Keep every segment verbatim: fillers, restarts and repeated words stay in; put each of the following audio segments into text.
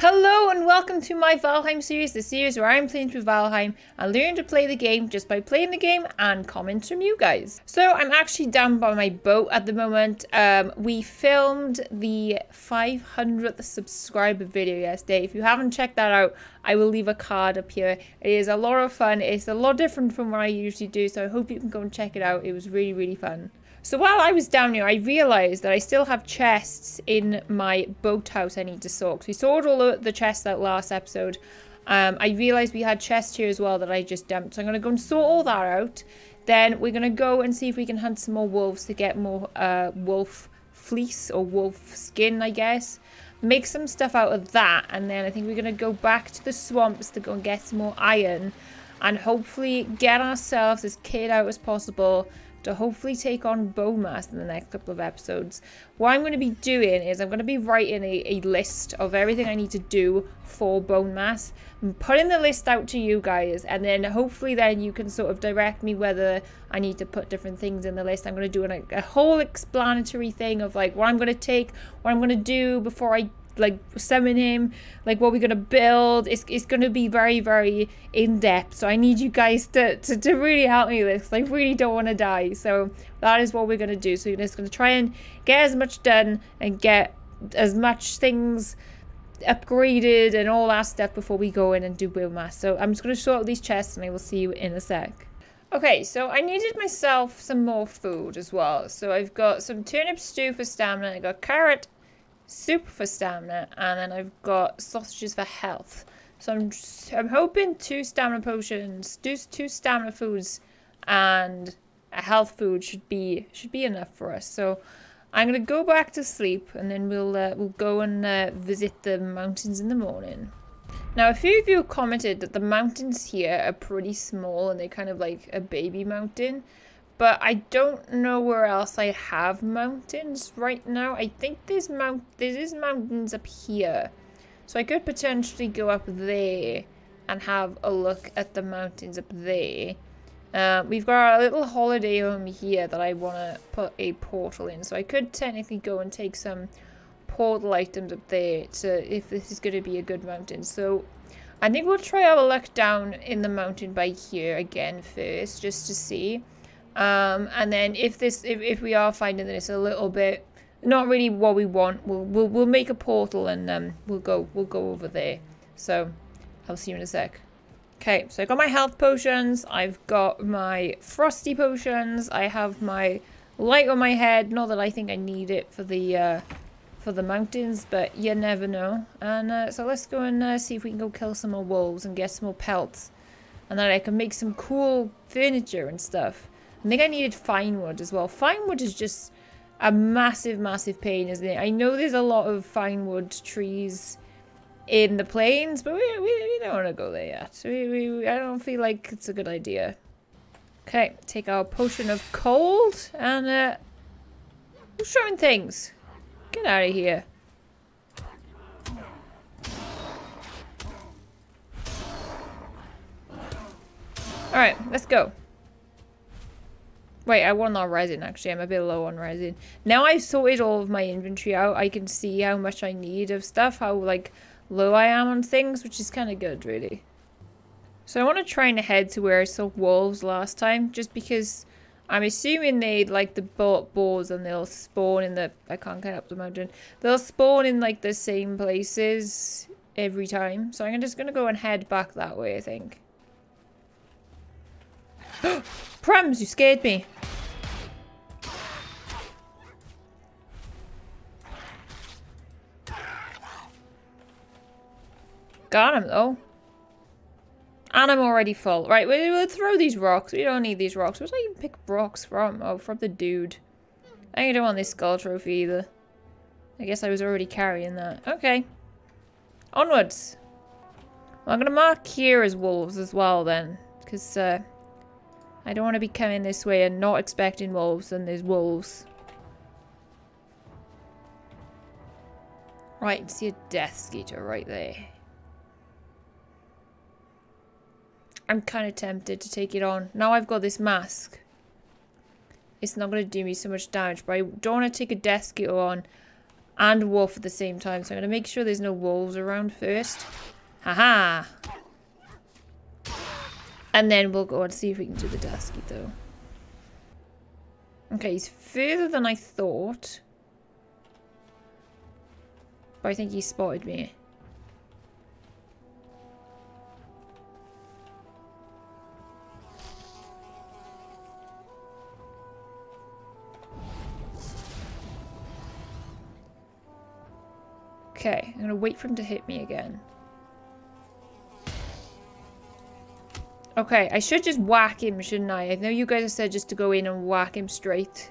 Hello and welcome to my Valheim series, the series where I'm playing through Valheim and learning to play the game just by playing the game and comments from you guys. So I'm actually down by my boat at the moment. Um, we filmed the five hundredth subscriber video yesterday. If you haven't checked that out, I will leave a card up here. It is a lot of fun. It's a lot different from what I usually do, so I hope you can go and check it out. It was really, really fun. So while I was down here, I realised that I still have chests in my boathouse I need to sort. We sorted all the chests out last episode. Um, I realised we had chests here as well that I just dumped. So I'm going to go and sort all that out. Then we're going to go and see if we can hunt some more wolves to get more uh, wolf fleece or wolf skin, I guess. Make some stuff out of that. And then I think we're going to go back to the swamps to go and get some more iron. And hopefully get ourselves as kitted out as possible to hopefully take on bone mass in the next couple of episodes. What I'm going to be doing is I'm going to be writing a, a list of everything I need to do for bone mass. I'm putting the list out to you guys, and then hopefully then you can sort of direct me whether I need to put different things in the list. I'm going to do an, a whole explanatory thing of like what I'm going to take, what I'm going to do before I like summon him, like what we're gonna build. It's, it's gonna be very very in-depth, so I need you guys to, to to really help me with this. I really don't want to die, so that is what we're gonna do. So we're just gonna try and get as much done and get as much things upgraded and all that stuff before we go in and do bone mass. So I'm just gonna sort out these chests and I will see you in a sec. Okay, so I needed myself some more food as well, so I've got some turnip stew for stamina, I got carrot soup for stamina, and then I've got sausages for health. So I'm just, I'm hoping two stamina potions, two, two stamina foods, and a health food should be should be enough for us. So I'm gonna go back to sleep, and then we'll uh, we'll go and uh, visit the mountains in the morning. Now, a few of you commented that the mountains here are pretty small and they're kind of like a baby mountain. But I don't know where else I have mountains right now. I think there's mount there is mountains up here. So I could potentially go up there and have a look at the mountains up there. Uh, we've got a little holiday home here that I want to put a portal in. So I could technically go and take some portal items up there to, if this is going to be a good mountain. So I think we'll try our luck down in the mountain by here again first, just to see. Um, and then if this, if, if we are finding that it's a little bit not really what we want, we'll we'll, we'll make a portal and um, we'll go we'll go over there. So I'll see you in a sec. Okay, so I got my health potions, I've got my frosty potions, I have my light on my head. Not that I think I need it for the uh, for the mountains, but you never know. And uh, so let's go and uh, see if we can go kill some more wolves and get some more pelts, and then I can make some cool furniture and stuff. I think I needed fine wood as well. Fine wood is just a massive, massive pain, isn't it? I know there's a lot of fine wood trees in the plains, but we, we, we don't want to go there yet. We, we, we, I don't feel like it's a good idea. Okay, take our potion of cold and uh, we're showing things. Get out of here. Alright, let's go. Wait, I want our resin, actually. I'm a bit low on resin. Now I've sorted all of my inventory out, I can see how much I need of stuff, how, like, low I am on things, which is kind of good, really. So I want to try and head to where I saw wolves last time, just because I'm assuming they like, the bolt boars, and they'll spawn in the... I can't get up the mountain. They'll spawn in, like, the same places every time. So I'm just going to go and head back that way, I think. Prams, you scared me. Got him, though. And I'm already full. Right, we, we'll throw these rocks. We don't need these rocks. Where did I even pick rocks from? Oh, from the dude. I don't want this skull trophy either. I guess I was already carrying that. Okay. Onwards. Well, I'm going to mark here as wolves as well, then. Because, uh... I don't want to be coming this way and not expecting wolves, and there's wolves. Right, I can see a death skeeter right there. I'm kind of tempted to take it on. Now I've got this mask. It's not going to do me so much damage, but I don't want to take a death skeeter on and wolf at the same time. So I'm going to make sure there's no wolves around first. Haha! And then we'll go and see if we can do the dusky though. Okay, he's further than I thought. But I think he spotted me. Okay, I'm gonna wait for him to hit me again. Okay, I should just whack him, shouldn't I? I know you guys have said just to go in and whack him straight.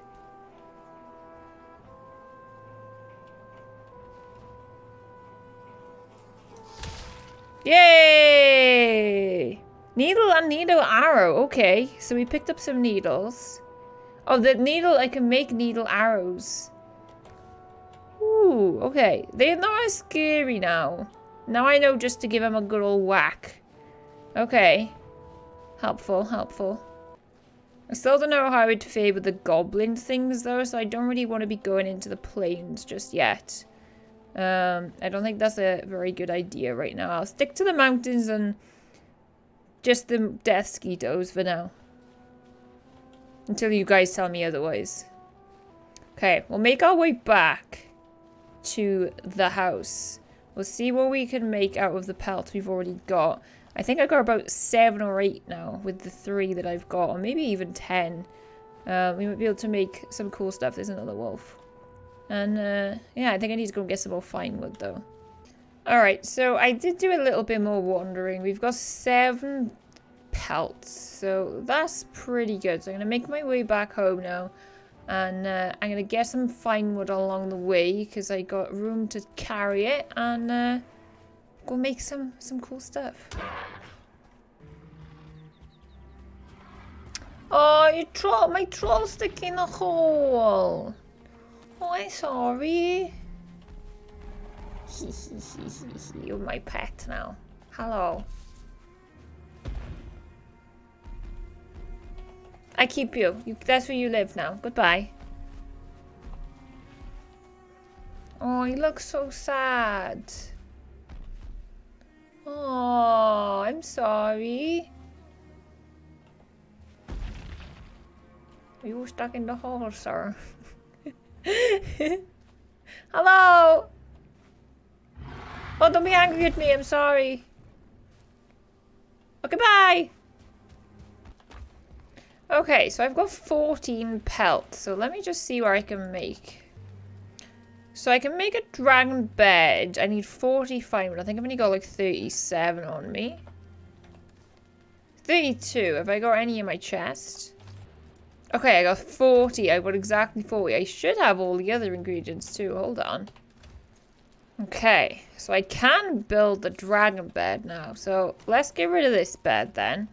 Yay! Needle and needle arrow. Okay, so we picked up some needles. Oh, the needle, I can make needle arrows. Ooh, okay. They're not as scary now. Now I know just to give him a good old whack. Okay. Helpful, helpful. I still don't know how I would fare with the goblin things though, so I don't really want to be going into the plains just yet. Um, I don't think that's a very good idea right now. I'll stick to the mountains and just the death skeetos for now. Until you guys tell me otherwise. Okay, we'll make our way back to the house. We'll see what we can make out of the pelts we've already got. I think I got about seven or eight now with the three that I've got, or maybe even ten. Uh, we might be able to make some cool stuff. There's another wolf. And uh, yeah, I think I need to go and get some more fine wood though. Alright, so I did do a little bit more wandering. We've got seven pelts, so that's pretty good. So I'm going to make my way back home now. And uh, I'm going to get some fine wood along the way because I got room to carry it. And uh, go make some, some cool stuff. Oh, you troll, my troll stuck in a hole. Oh, I'm sorry. You're my pet now. Hello. I keep you. you. That's where you live now. Goodbye. Oh, you look so sad. Oh, I'm sorry. You were stuck in the hole, sir. Hello! Oh, don't be angry at me. I'm sorry. Okay, bye! Okay, so I've got fourteen pelts, so let me just see what I can make. So I can make a dragon bed. I need forty fine wood. I think I've only got like thirty-seven on me. thirty-two. Have I got any in my chest? Okay, I got forty. I got exactly forty. I should have all the other ingredients too. Hold on. Okay, so I can build the dragon bed now. So let's get rid of this bed then.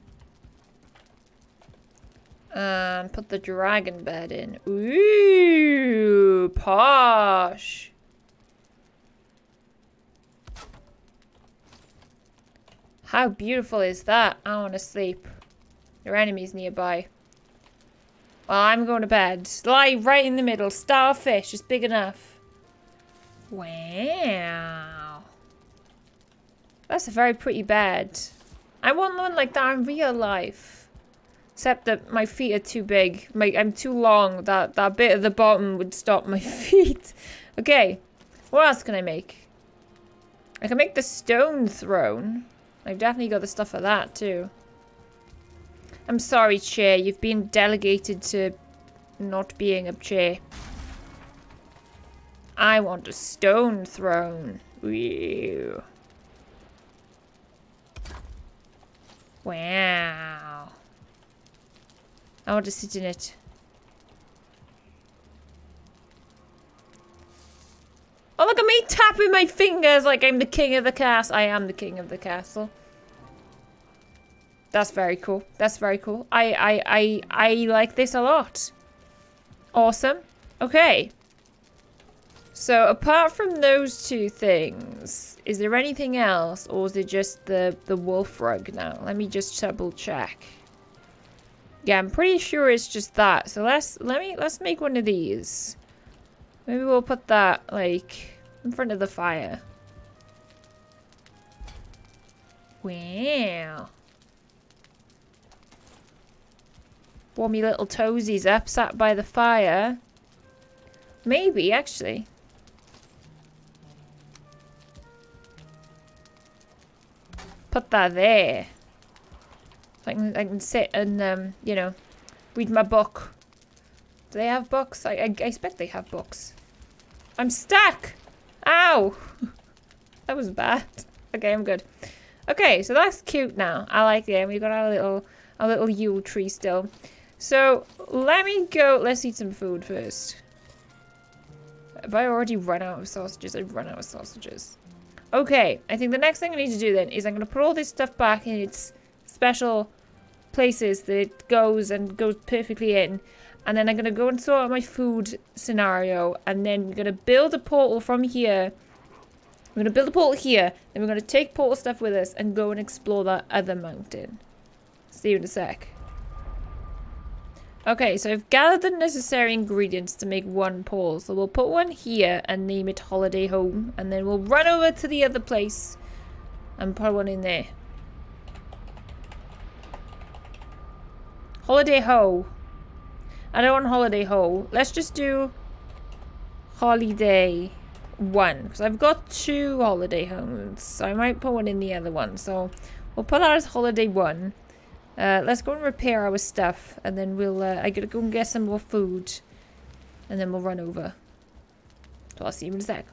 And put the dragon bed in. Ooh, posh. How beautiful is that? I want to sleep. Your enemy's nearby. Well, I'm going to bed. Lie right in the middle. Starfish is big enough. Wow. That's a very pretty bed. I want one like that in real life. Except that my feet are too big. My, I'm too long. That, that bit at the bottom would stop my feet. Okay. What else can I make? I can make the stone throne. I've definitely got the stuff for that too. I'm sorry, chair. You've been delegated to not being a chair. I want a stone throne. Ew. Wow. I want to sit in it. Oh, look at me tapping my fingers like I'm the king of the castle. I am the king of the castle. That's very cool. That's very cool. I, I, I, I like this a lot. Awesome. Okay. So, apart from those two things, is there anything else? Or is it just the, the wolf rug now? Let me just double check. Yeah, I'm pretty sure it's just that. So let's let me let's make one of these. Maybe we'll put that, like, in front of the fire. Wow. Warmy little toesies up, sat by the fire. Maybe, actually. Put that there. So I can, I can sit and, um, you know, read my book. Do they have books? I, I, I expect they have books. I'm stuck! Ow! That was bad. Okay, I'm good. Okay, so that's cute now. I like it. We've got our little, our little Yule tree still. So, let me go. Let's eat some food first. Have I already run out of sausages? I've run out of sausages. Okay, I think the next thing I need to do then is I'm going to put all this stuff back in its special places that it goes and goes perfectly in. And then I'm going to go and sort out my food scenario. And then we're going to build a portal from here. We're going to build a portal here. Then we're going to take portal stuff with us and go and explore that other mountain. See you in a sec. Okay, so I've gathered the necessary ingredients to make one portal. So we'll put one here and name it Holiday Home. And then we'll run over to the other place and put one in there. Holiday Ho. I don't want Holiday Ho. Let's just do Holiday One. Because I've got two Holiday Homes. So I might put one in the other one. So we'll put that as Holiday One. Uh, let's go and repair our stuff. And then we'll... Uh, I gotta go and get some more food. And then we'll run over. So I'll see you in a sec.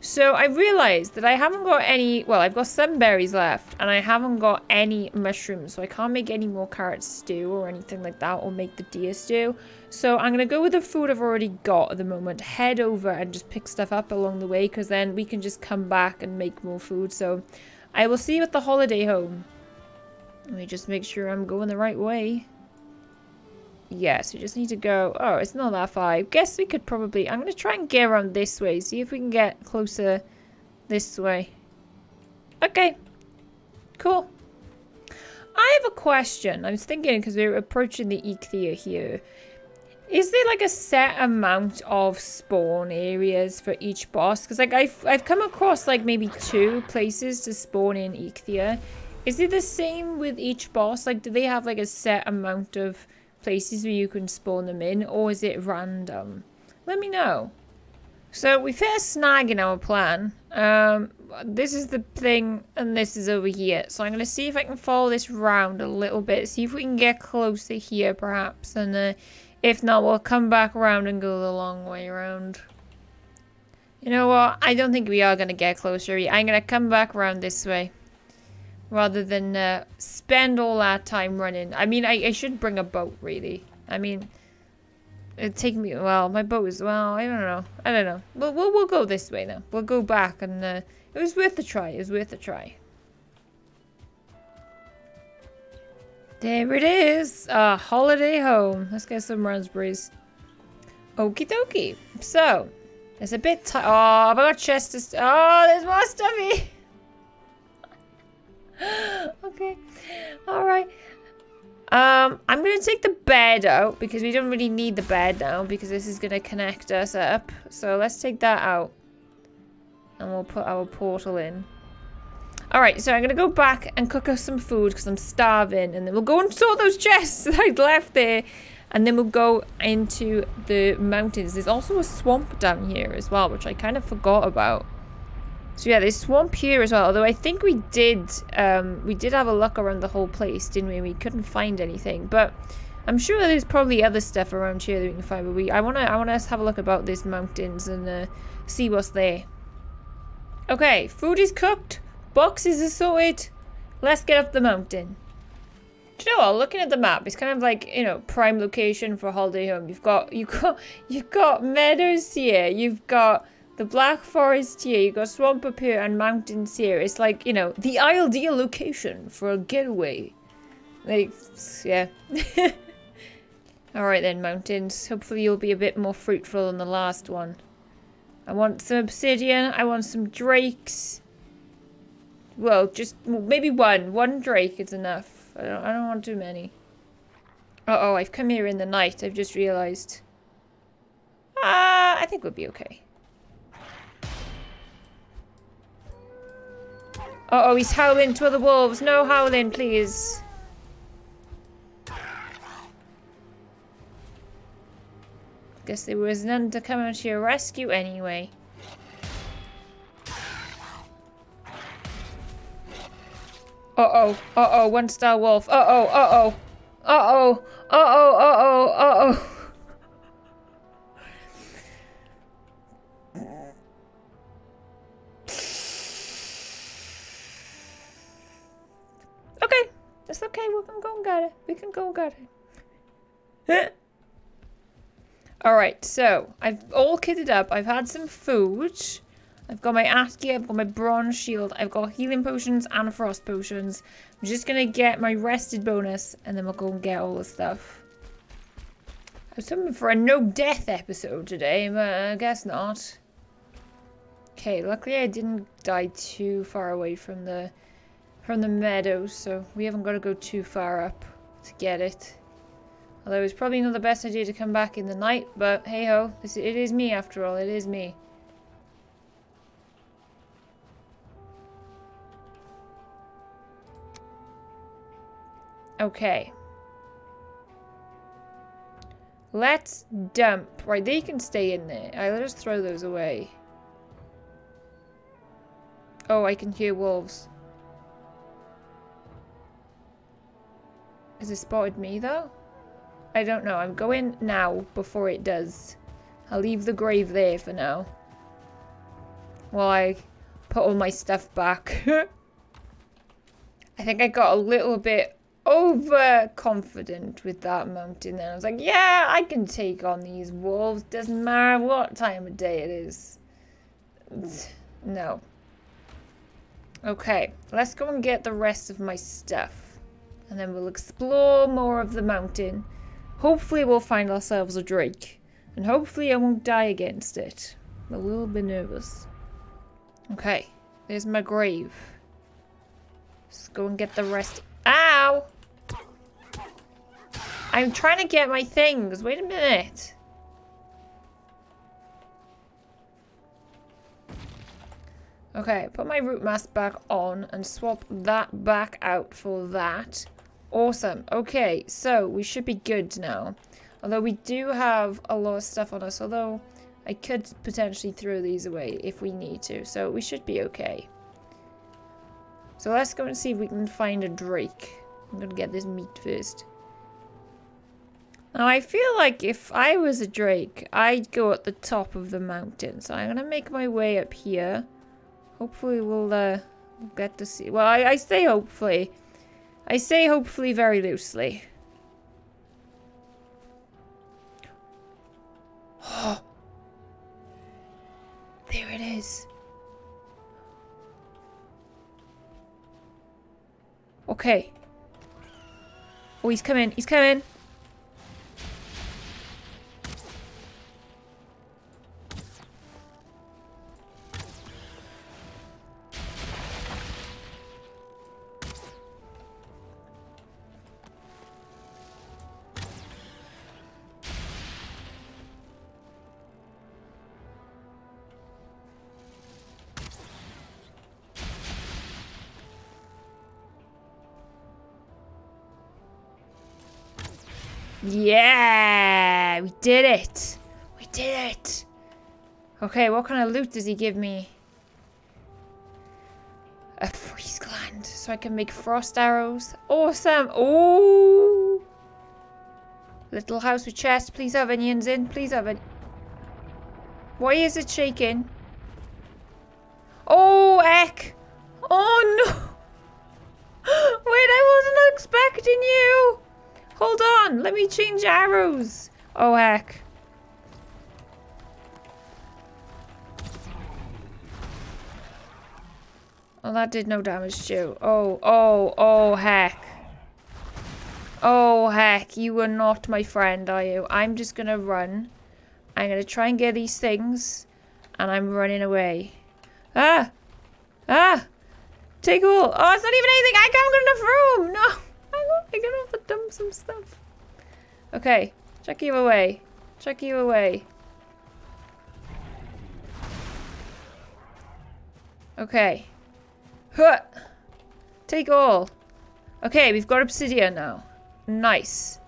So I realized that I haven't got any... Well, I've got some berries left. And I haven't got any mushrooms. So I can't make any more carrot stew or anything like that. Or make the deer stew. So I'm gonna go with the food I've already got at the moment. Head over and just pick stuff up along the way. Because then we can just come back and make more food. So I will see you at the Holiday Home. Let me just make sure I'm going the right way. Yes, we just need to go... Oh, it's not that far. I guess we could probably... I'm going to try and get around this way. See if we can get closer this way. Okay. Cool. I have a question. I was thinking because we're approaching the Eikthyr here. Is there like a set amount of spawn areas for each boss? Because like I've, I've come across like maybe two places to spawn in Eikthyr. Is it the same with each boss? Like, do they have, like, a set amount of places where you can spawn them in? Or is it random? Let me know. So, we hit a snag in our plan. Um, this is the thing, and this is over here. So, I'm going to see if I can follow this round a little bit. See if we can get closer here, perhaps. And uh, if not, we'll come back around and go the long way around. You know what? I don't think we are going to get closer. I'm going to come back around this way. Rather than uh, spend all that time running. I mean, I, I should bring a boat, really. I mean, it'd take me... Well, my boat is... Well, I don't know. I don't know. We'll, we'll, we'll go this way now. We'll go back and... Uh, it was worth a try. It was worth a try. There it is. Uh, Holiday Home. Let's get some raspberries. Okie dokie. So, there's a bit... Oh, I've got chests to... St oh, there's more stuffy. Okay, all right. Um, I'm gonna take the bed out because we don't really need the bed now because this is gonna connect us up. So let's take that out, and we'll put our portal in. All right, so I'm gonna go back and cook us some food because I'm starving, and then we'll go and sort those chests that I'd left there, and then we'll go into the mountains. There's also a swamp down here as well, which I kind of forgot about. So yeah, there's swamp here as well, although I think we did, um, we did have a look around the whole place, didn't we? We couldn't find anything, but I'm sure there's probably other stuff around here that we can find, but we, I want to, I want to have a look about these mountains and, uh, see what's there. Okay, food is cooked, boxes are sorted, let's get up the mountain. Do you know what? Looking at the map, it's kind of like, you know, prime location for Holiday Home. You've got, you've got, you've got meadows here, you've got... The Black Forest here, you got swamp up here and mountains here. It's like, you know, the ideal location for a getaway. Like, yeah. Alright then, mountains. Hopefully you'll be a bit more fruitful than the last one. I want some obsidian. I want some drakes. Well, just maybe one. One drake is enough. I don't, I don't want too many. Uh-oh, I've come here in the night. I've just realised. Uh, I think we'll be okay. Uh oh, he's howling to other wolves. No howling, please. Guess there was none to come to your rescue anyway. Uh-oh, uh-oh, one star wolf. Uh-oh, uh-oh, uh-oh, uh-oh, uh-oh, uh-oh. Okay, that's okay, we can go and get it. We can go and get it. Alright, so I've all kitted up. I've had some food. I've got my Eikthyr, I've got my bronze shield, I've got healing potions and frost potions. I'm just gonna get my rested bonus and then we'll go and get all the stuff. I was hoping for a no death episode today, but I guess not. Okay, luckily I didn't die too far away from the from the meadow, so we haven't got to go too far up to get it. Although it's probably not the best idea to come back in the night, but hey ho, this, it is me after all, it is me. Okay. Let's dump. Right, they can stay in there. Alright, let us throw those away. Oh, I can hear wolves. Has it spotted me though? I don't know. I'm going now before it does. I'll leave the grave there for now. While I put all my stuff back. I think I got a little bit overconfident with that mountain then. I was like, yeah, I can take on these wolves. Doesn't matter what time of day it is. No. Okay, let's go and get the rest of my stuff. And then we'll explore more of the mountain. Hopefully we'll find ourselves a drake. And hopefully I won't die against it. I'm a little bit nervous. Okay, there's my grave. Let's go and get the rest. Ow! I'm trying to get my things. Wait a minute. Okay, put my root mask back on and swap that back out for that. Awesome. Okay, so we should be good now. Although we do have a lot of stuff on us. Although I could potentially throw these away if we need to. So we should be okay. So let's go and see if we can find a drake. I'm gonna get this meat first. Now I feel like if I was a drake, I'd go at the top of the mountain. So I'm gonna make my way up here. Hopefully we'll uh, get to see. Well, I, I say hopefully. I say hopefully very loosely. Oh, there it is. Okay. Oh, he's coming. He's coming. Yeah, we did it. We did it. Okay, what kind of loot does he give me? A freeze gland, so I can make frost arrows. Awesome. Oh, little house with chest. Please have onions in. Please have it. Why is it shaking? Oh, Ek. Oh no. Wait, I wasn't expecting you. Hold on, let me change arrows. Oh, heck. Oh, that did no damage too. Oh, oh, oh, heck. Oh, heck, you are not my friend, are you? I'm just gonna run. I'm gonna try and get these things. And I'm running away. Ah! Ah! Take all. Oh, it's not even anything. I haven't got enough room. No! I'm gonna have to dump some stuff. Okay, chuck you away. Chuck you away. Okay. Huh. Take all. Okay, we've got obsidian now. Nice.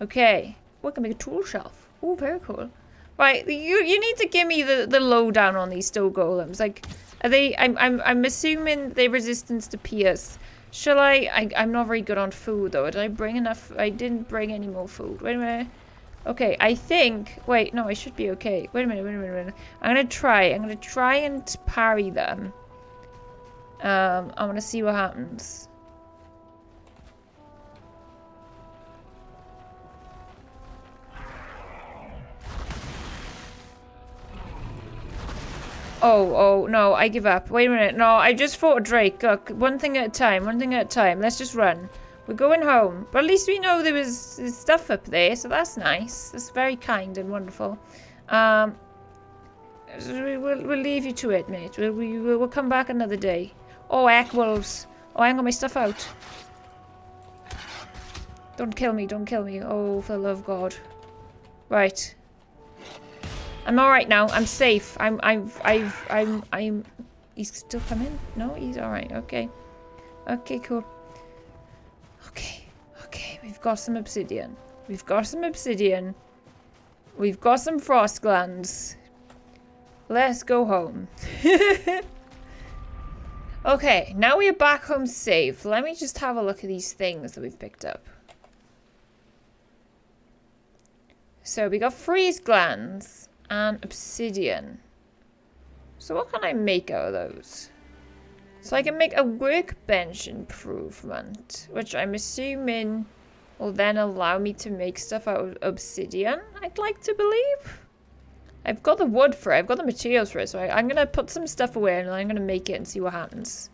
Okay. We can make a tool shelf. Oh, very cool. Right, you you need to give me the the lowdown on these stone golems. Like, are they? I'm I'm I'm assuming they're resistant to pierce. Shall I, I? I'm not very good on food though. Did I bring enough? I didn't bring any more food. Wait a minute. Okay, I think. Wait, no, I should be okay. Wait a minute. Wait a minute. Wait a minute. I'm gonna try. I'm gonna try and parry them. Um, I want to see what happens. Oh, oh, no, I give up. Wait a minute. No, I just fought a drake. Look, one thing at a time, one thing at a time. Let's just run. We're going home. But at least we know there was stuff up there, so that's nice. That's very kind and wonderful. Um, we'll, we'll leave you to it, mate. We'll, we, we'll come back another day. Oh, ack wolves. Oh, I ain't got my stuff out. Don't kill me, don't kill me. Oh, for the love of God. Right. I'm all right now. I'm safe. I'm. I'm. I'm. I'm. I'm. He's still coming? No, he's all right. Okay. Okay. Cool. Okay. Okay. We've got some obsidian. We've got some obsidian. We've got some frost glands. Let's go home. Okay. Now we're back home safe. Let me just have a look at these things that we've picked up. So we got freeze glands. And obsidian. So what can I make out of those? So I can make a workbench improvement, which I'm assuming will then allow me to make stuff out of obsidian, I'd like to believe. I've got the wood for it, I've got the materials for it, so I, I'm gonna put some stuff away and I'm gonna make it and see what happens.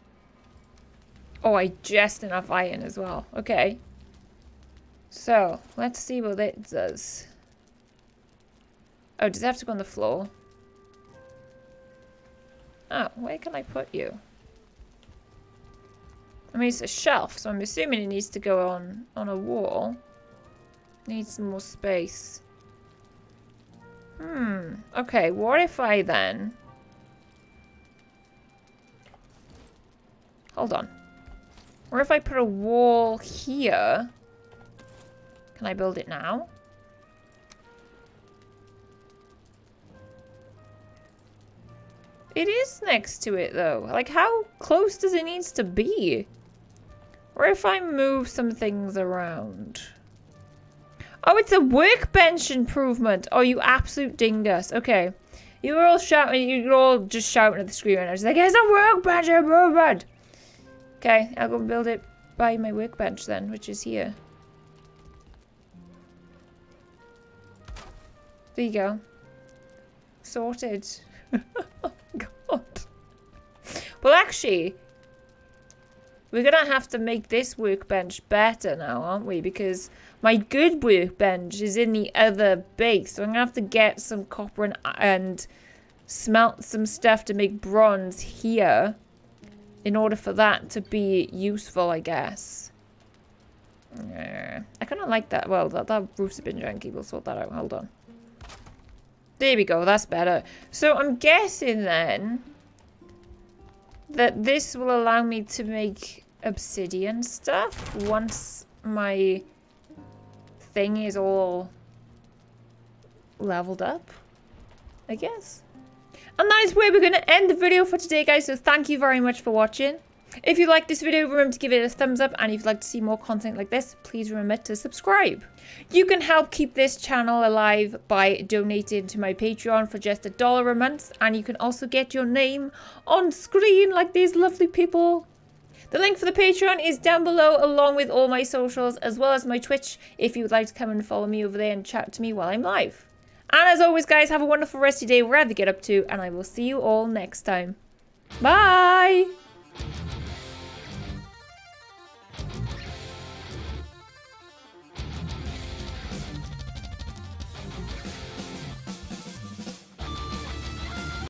Oh, I just enough iron as well. Okay. So let's see what it does. Oh, does it have to go on the floor? Oh, where can I put you? I mean, it's a shelf, so I'm assuming it needs to go on, on a wall. Needs some more space. Hmm. Okay, what if I then... Hold on. What if I put a wall here? Can I build it now? It is next to it, though. Like, how close does it need to be? Or if I move some things around? Oh, it's a workbench improvement. Oh, you absolute dingus. Okay. You were all shouting. You were all just shouting at the screen. And I was like, it's a workbench improvement. Okay, I'll go build it by my workbench then, which is here. There you go. Sorted. God. Well, actually, we're gonna have to make this workbench better now, aren't we? Because my good workbench is in the other base, so I'm gonna have to get some copper and, and smelt some stuff to make bronze here in order for that to be useful, I guess. I kind of like that. Well, that, that roof's a bit janky. We'll sort that out. Hold on. There we go, that's better. So I'm guessing then that this will allow me to make obsidian stuff once my thing is all leveled up, I guess. And that is where we're going to end the video for today, guys. So thank you very much for watching. If you liked this video, remember to give it a thumbs up, and if you'd like to see more content like this, please remember to subscribe. You can help keep this channel alive by donating to my Patreon for just a dollar a month, and you can also get your name on screen like these lovely people. The link for the Patreon is down below, along with all my socials, as well as my Twitch, if you would like to come and follow me over there and chat to me while I'm live. And as always, guys, have a wonderful rest of your day wherever you get up to, and I will see you all next time. Bye!